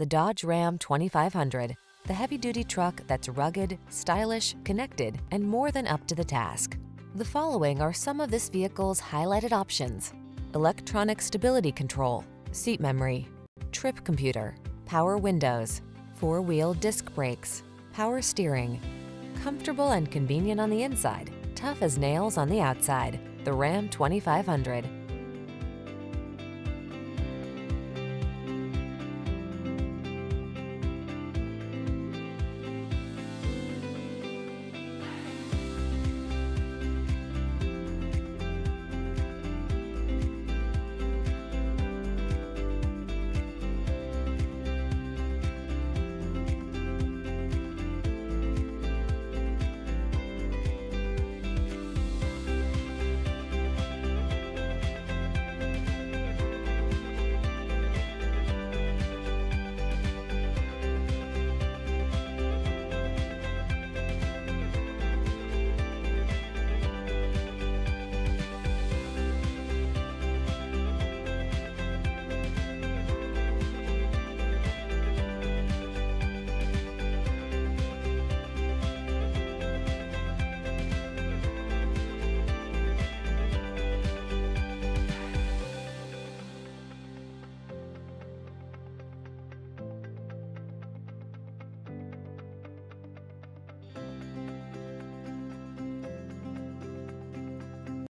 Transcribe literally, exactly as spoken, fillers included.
The Dodge Ram twenty-five hundred, the heavy-duty truck that's rugged, stylish, connected, and more than up to the task. The following are some of this vehicle's highlighted options: electronic stability control, seat memory, trip computer, power windows, four-wheel disc brakes, power steering. Comfortable and convenient on the inside, tough as nails on the outside. The Ram twenty-five hundred.